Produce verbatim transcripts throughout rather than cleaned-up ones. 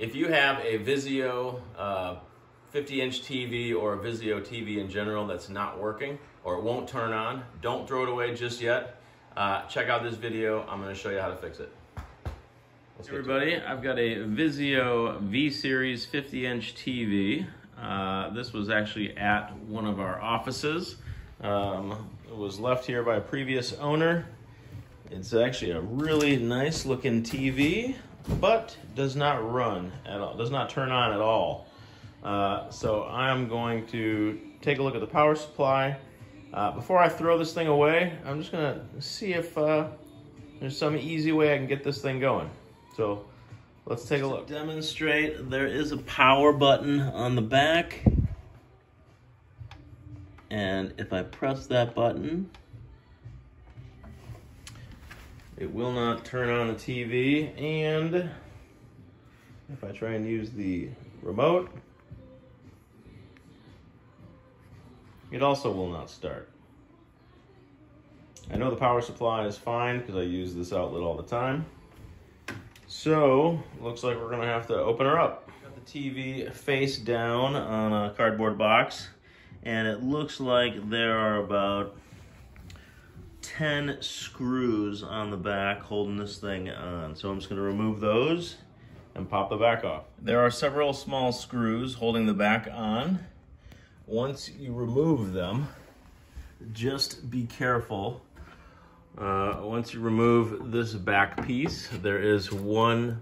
If you have a Vizio fifty inch uh, T V or a Vizio T V in general that's not working or it won't turn on, don't throw it away just yet. Uh, check out this video. I'm going to show you how to fix it. Hey everybody, I've got a Vizio V-Series fifty inch T V. Uh, this was actually at one of our offices. Um, it was left here by a previous owner. It's actually a really nice looking T V, but does not run at all, does not turn on at all. Uh, so I'm going to take a look at the power supply. Uh, before I throw this thing away, I'm just gonna see if uh, there's some easy way I can get this thing going. So let's take a look. To demonstrate, there is a power button on the back. And if I press that button, it will not turn on the T V, and if I try and use the remote, it also will not start. I know the power supply is fine because I use this outlet all the time. So, looks like we're gonna have to open her up. Got the T V face down on a cardboard box, and it looks like there are about ten screws on the back holding this thing on. So I'm just going to remove those and pop the back off. There are several small screws holding the back on. Once you remove them, just be careful. Uh, once you remove this back piece, there is one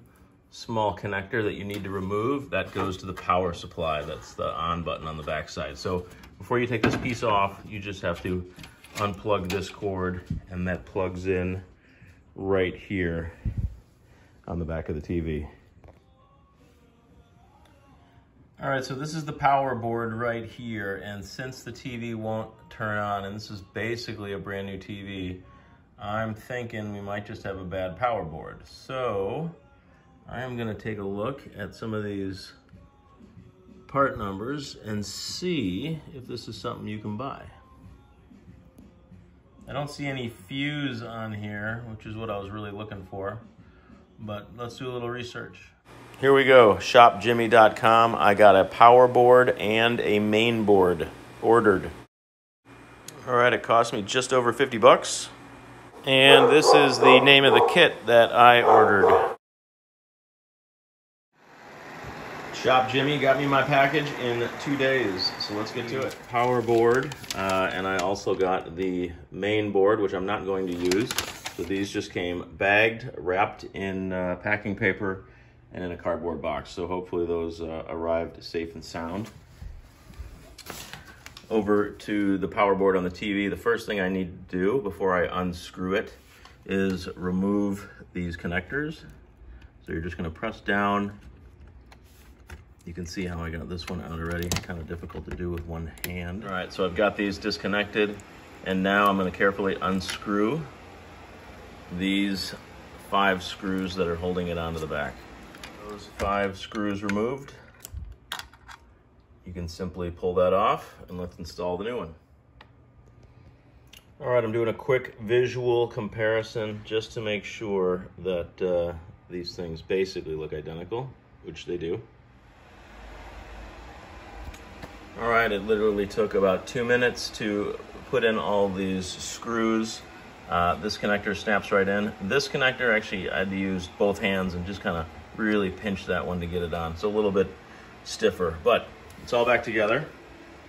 small connector that you need to remove. That goes to the power supply. That's the on button on the back side. So before you take this piece off, you just have to unplug this cord, and that plugs in right here on the back of the T V. All right, so this is the power board right here, and since the T V won't turn on, and this is basically a brand new T V, I'm thinking we might just have a bad power board. So I'm gonna take a look at some of these part numbers and see if this is something you can buy. I don't see any fuse on here, which is what I was really looking for, but let's do a little research. Here we go, Shop Jimmy dot com. I got a power board and a main board ordered. All right, it cost me just over fifty bucks. And this is the name of the kit that I ordered. Shop Jimmy got me my package in two days, so let's get to it. Power board, uh, and I also got the main board, which I'm not going to use. So these just came bagged, wrapped in uh, packing paper, and in a cardboard box. So hopefully those uh, arrived safe and sound. Over to the power board on the T V. The first thing I need to do before I unscrew it is remove these connectors. So you're just gonna press down. You can see how I got this one out already. Kind of difficult to do with one hand. All right, so I've got these disconnected, and now I'm gonna carefully unscrew these five screws that are holding it onto the back. Those five screws removed. You can simply pull that off, and let's install the new one. All right, I'm doing a quick visual comparison just to make sure that uh, these things basically look identical, which they do. All right, it literally took about two minutes to put in all these screws. Uh, this connector snaps right in. This connector, actually, I had to use both hands and just kind of really pinch that one to get it on. It's a little bit stiffer, but it's all back together.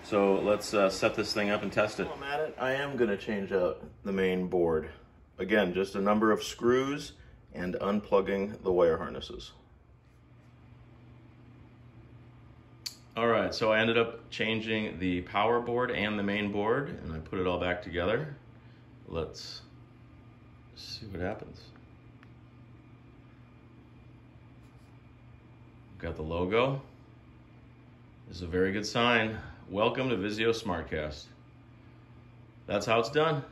So let's uh, set this thing up and test it. While I'm at it, I am gonna change out the main board. Again, just a number of screws and unplugging the wire harnesses. All right, so I ended up changing the power board and the main board, and I put it all back together. Let's see what happens. Got the logo. This is a very good sign. Welcome to Vizio SmartCast. That's how it's done.